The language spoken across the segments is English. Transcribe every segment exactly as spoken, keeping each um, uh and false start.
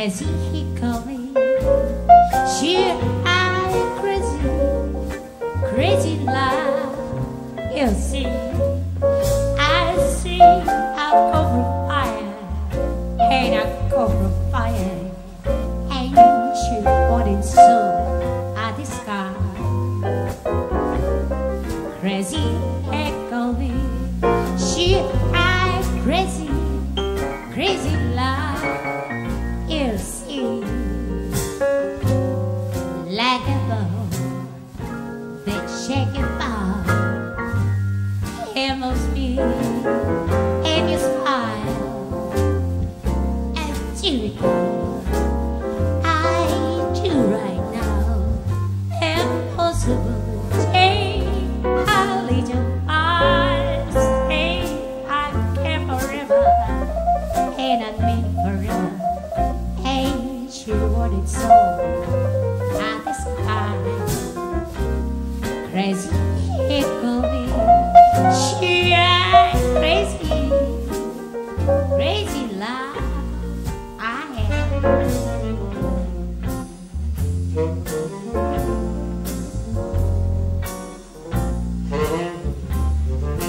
Crazy, sure I'm crazy, crazy love. You see, I see a cobra fire, and a cobra fire, and she poured so at the sky. Crazy, echoey, sure I'm crazy, crazy love. Like a ball, they shake and fall. It must be, and you smile. And do it, I do right now. Impossible, take a little while. Stay, I care forever, and I mean forever. And she wanted so. Crazy, echoey, she is crazy, crazy love I I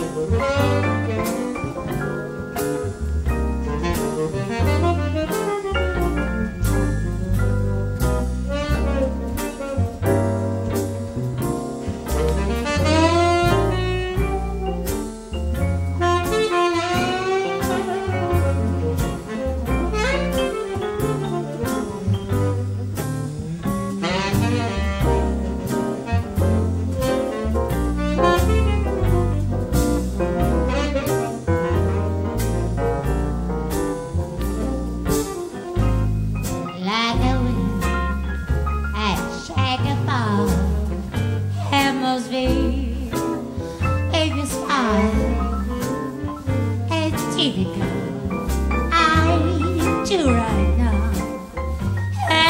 do right now.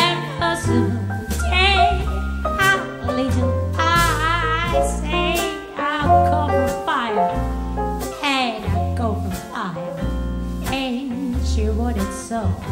Impossible day, a little I say I'll go for fire, and I'll go for fire, and she wanted so.